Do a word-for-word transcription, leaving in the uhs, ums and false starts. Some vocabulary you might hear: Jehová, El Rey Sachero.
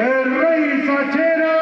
El Rey Sachero.